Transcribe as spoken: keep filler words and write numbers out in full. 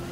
You